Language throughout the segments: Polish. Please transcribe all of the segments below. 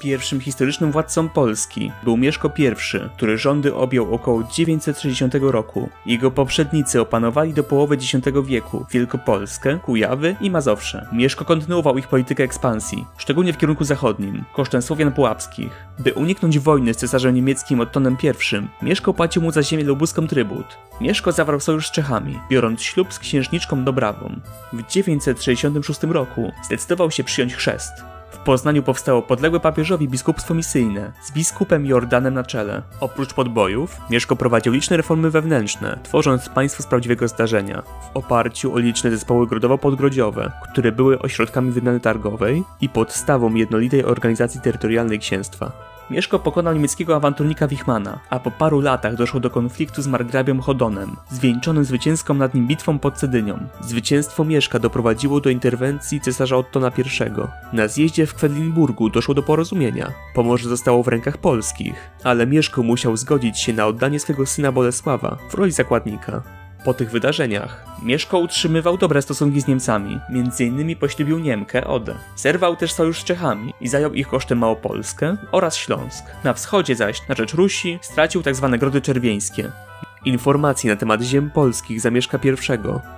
Pierwszym historycznym władcą Polski był Mieszko I, który rządy objął około 960 roku. Jego poprzednicy opanowali do połowy X wieku Wielkopolskę, Kujawy i Mazowsze. Mieszko kontynuował ich politykę ekspansji, szczególnie w kierunku zachodnim, kosztem Słowian pułapskich. By uniknąć wojny z cesarzem niemieckim Ottonem I, Mieszko płacił mu za ziemię lubuską trybut. Mieszko zawarł sojusz z Czechami, biorąc ślub z księżniczką Dobrawą. W 966 roku zdecydował się przyjąć chrzest. W Poznaniu powstało podległe papieżowi biskupstwo misyjne, z biskupem Jordanem na czele. Oprócz podbojów, Mieszko prowadził liczne reformy wewnętrzne, tworząc państwo z prawdziwego zdarzenia. W oparciu o liczne zespoły grodowo-podgrodziowe, które były ośrodkami wymiany targowej i podstawą jednolitej organizacji terytorialnej księstwa. Mieszko pokonał niemieckiego awanturnika Wichmana, a po paru latach doszło do konfliktu z margrabią Hodonem, zwieńczonym zwycięską nad nim bitwą pod Cedynią. Zwycięstwo Mieszka doprowadziło do interwencji cesarza Ottona I. Na zjeździe w Kwedlinburgu doszło do porozumienia. Pomorze zostało w rękach polskich, ale Mieszko musiał zgodzić się na oddanie swego syna Bolesława w roli zakładnika. Po tych wydarzeniach Mieszko utrzymywał dobre stosunki z Niemcami, m.in. poślubił Niemkę Odę. Zerwał też sojusz z Czechami i zajął ich kosztem Małopolskę oraz Śląsk. Na wschodzie zaś, na rzecz Rusi, stracił tzw. Grody Czerwieńskie. Informacje na temat ziem polskich za Mieszka I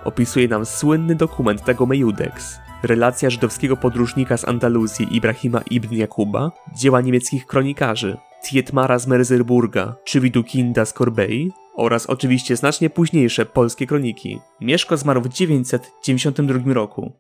opisuje nam słynny dokument Dagome Judex, relacja żydowskiego podróżnika z Andaluzji Ibrahima ibn Jakuba, dzieła niemieckich kronikarzy Tietmara z Merzerburga czy Widukinda z Corbei, oraz oczywiście znacznie późniejsze polskie kroniki. Mieszko zmarł w 992 roku.